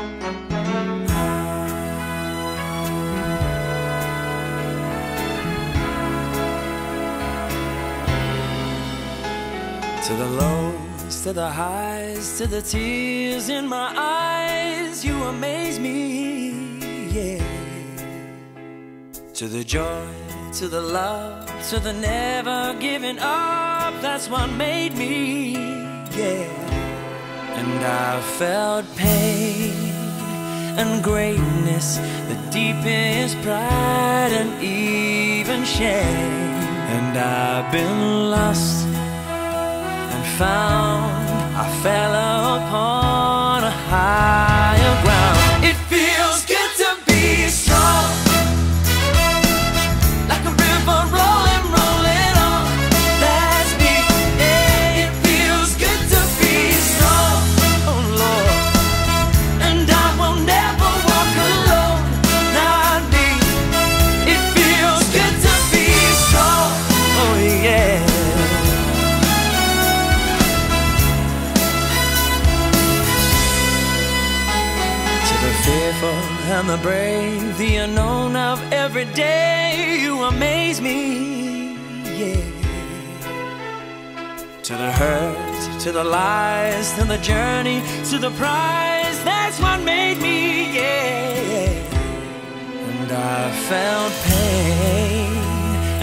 To the lows, to the highs, to the tears in my eyes, you amaze me, yeah. To the joy, to the love, to the never giving up, that's what made me, yeah. And I felt pain and greatness, the deepest pride and even shame. And I've been lost and found, I fell upon a higher ground. It feels good to be strong, like a river rolling, rolling on. That's me, yeah. It feels good to be strong, oh Lord, and I will never walk alone, not me. It feels good to be strong, oh yeah. And the brave, the unknown of every day, you amaze me, yeah. To the hurt, to the lies, to the journey, to the prize, that's what made me, yeah. And I felt pain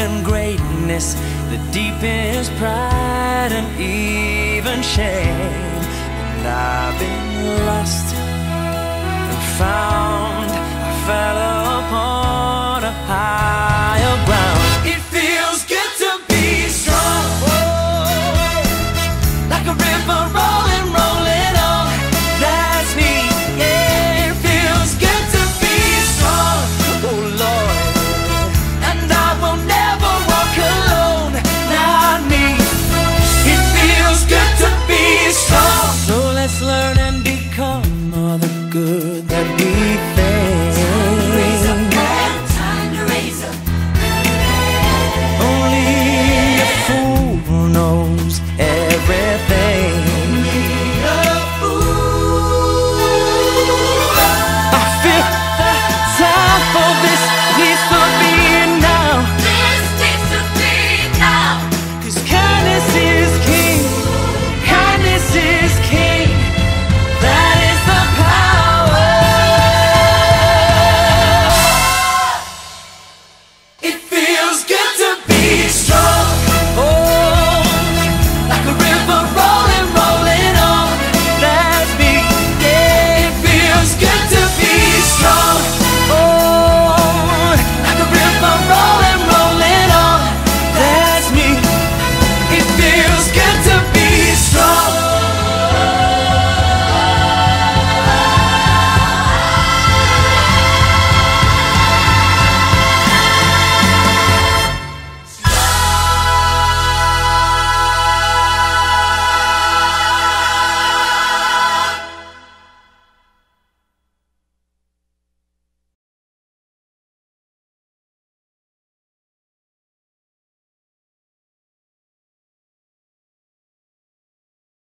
and greatness, the deepest pride and even shame. And I've been lost, found, I fell upon a higher ground. It feels good to be strong, whoa, like a river rolling, rolling on. That's me, yeah. It feels good to be strong, oh Lord, and I will never walk alone, not me. It feels good to be strong, so let's learn and become all the good. Only a fool knows.